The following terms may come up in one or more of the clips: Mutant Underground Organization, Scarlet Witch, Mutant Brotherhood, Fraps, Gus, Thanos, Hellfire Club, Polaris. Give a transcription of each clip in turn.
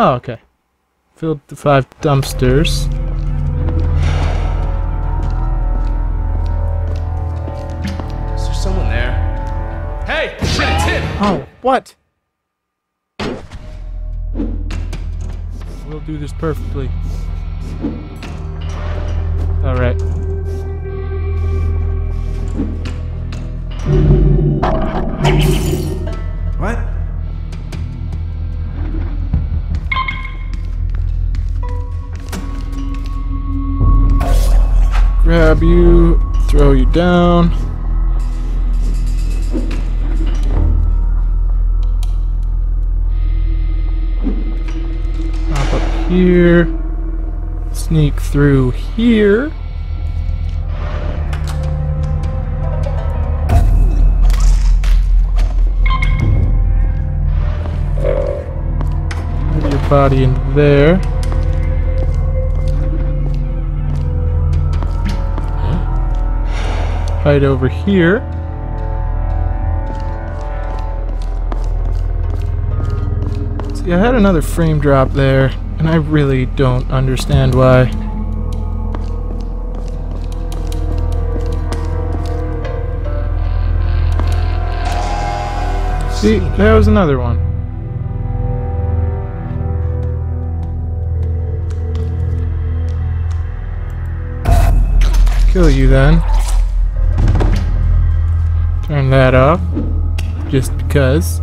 Oh, okay. Filled the 5 dumpsters. Is there someone there? Hey! Tip! Oh, what? We'll do this perfectly. Alright. What? Grab you, throw you down. Hop up here. Sneak through here. Put your body in there. Hide over here. See, I had another frame drop there. And I really don't understand why. See, there was another one. Kill you then. Turn that off. Just because.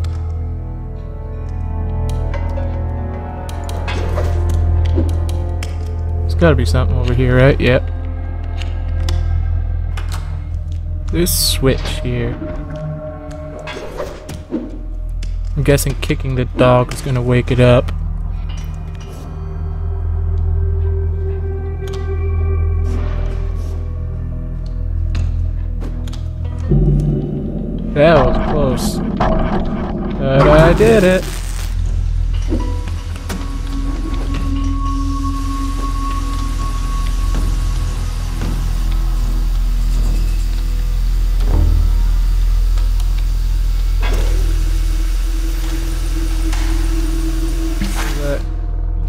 There's gotta be something over here, right? Yep. There's a switch here. I'm guessing kicking the dog is gonna wake it up. That was close. But I did it!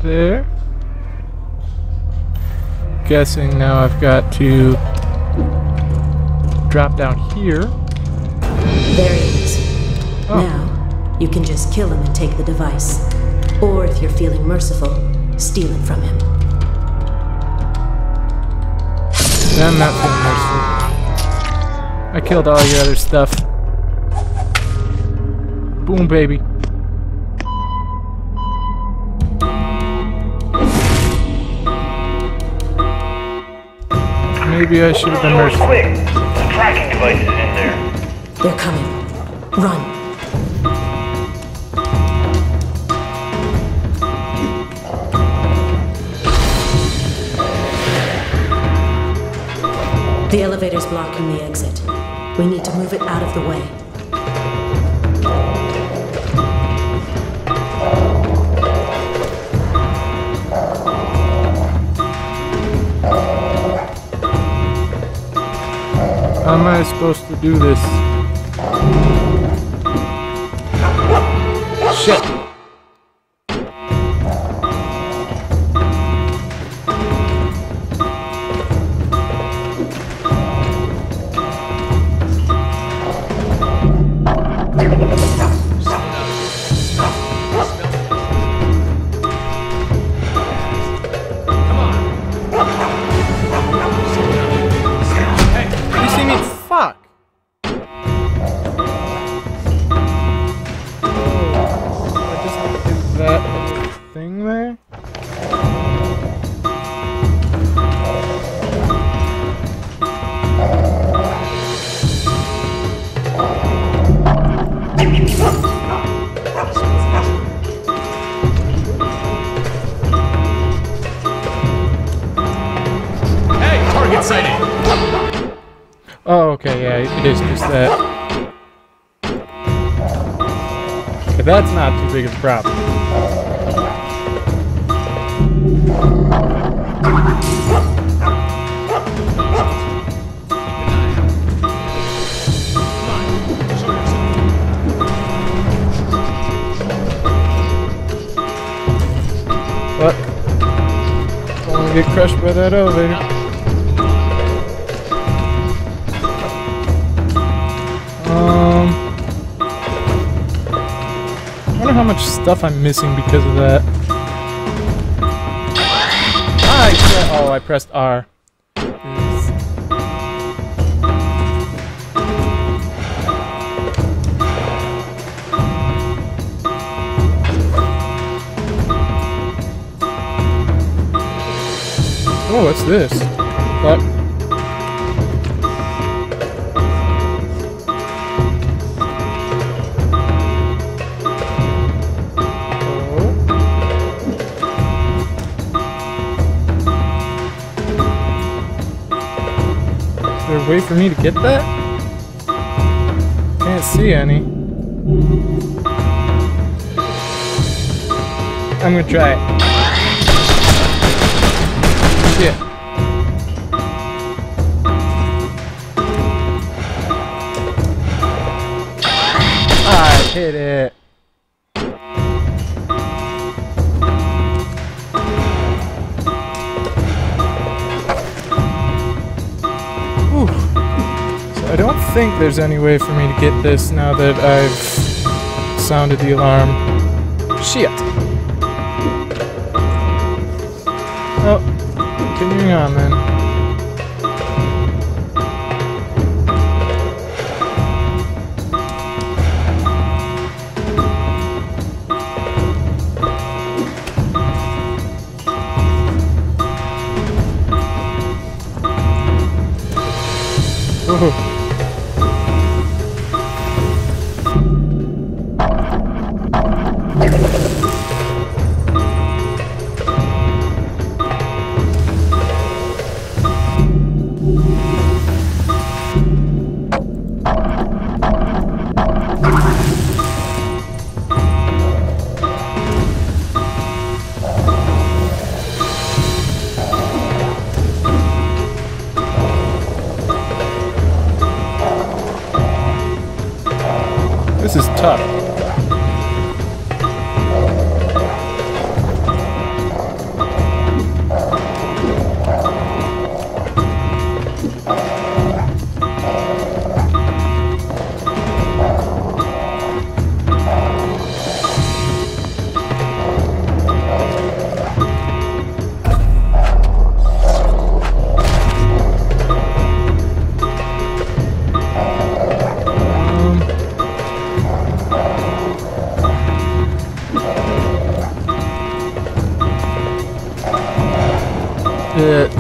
There. Guessing now I've got to drop down here. There it is. Oh. Now, you can just kill him and take the device. Or if you're feeling merciful, steal it from him. I'm not feeling merciful. I killed all your other stuff. Boom, baby. Maybe I should have been merciful. Quick! The tracking device is in there. They're coming. Run. The elevator's blocking the exit. We need to move it out of the way. How am I supposed to do this? Shit! Oh, okay, yeah, it is just that. But that's not too big of a problem. get crushed by that elevator. I wonder how much stuff I'm missing because of that. Oh, I pressed R. Oh, what's this? Fuck. Oh. Is there a way for me to get that? Can't see any. I'm gonna try it. Yeah. I hit it. Whew. So I don't think there's any way for me to get this now that I've sounded the alarm. Shit. Oh. Continuing on, then. Whoa. This is tough.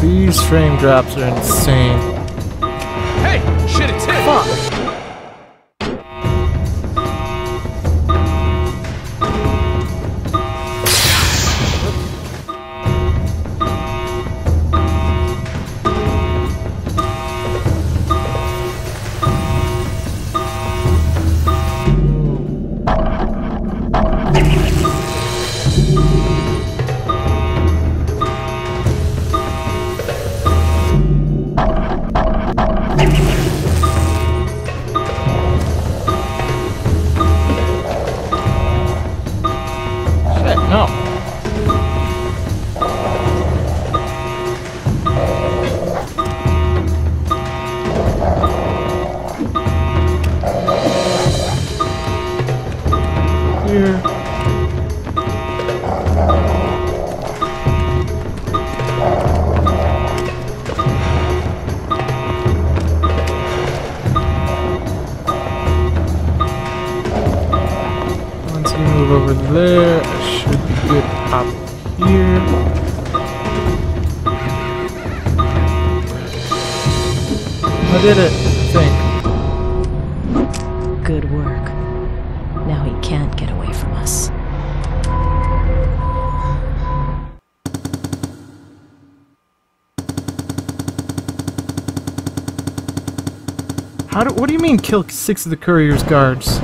These frame drops are insane. Hey, shit, it's hit! Fuck! Over there, I should be good. Up here. I did it, I think. Good work. Now he can't get away from us. What do you mean kill 6 of the courier's guards?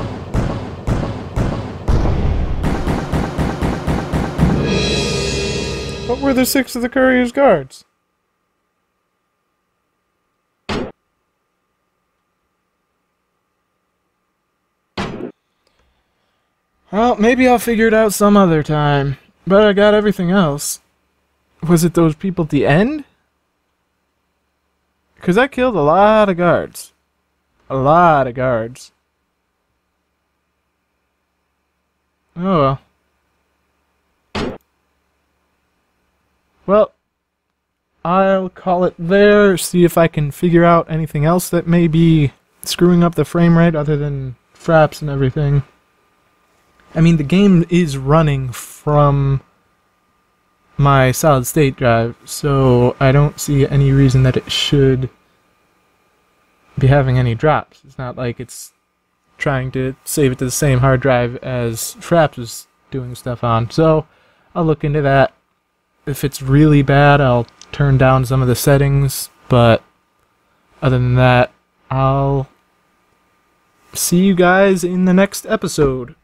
What were the 6 of the courier's guards? Well, maybe I'll figure it out some other time. But I got everything else. Was it those people at the end? Because I killed a lot of guards. A lot of guards. Oh well. Well, I'll call it there, see if I can figure out anything else that may be screwing up the frame rate other than fraps and everything. I mean, the game is running from my solid state drive, so I don't see any reason that it should be having any drops. It's not like it's trying to save it to the same hard drive as Fraps is doing stuff on, so I'll look into that. If it's really bad, I'll turn down some of the settings, but other than that, I'll see you guys in the next episode.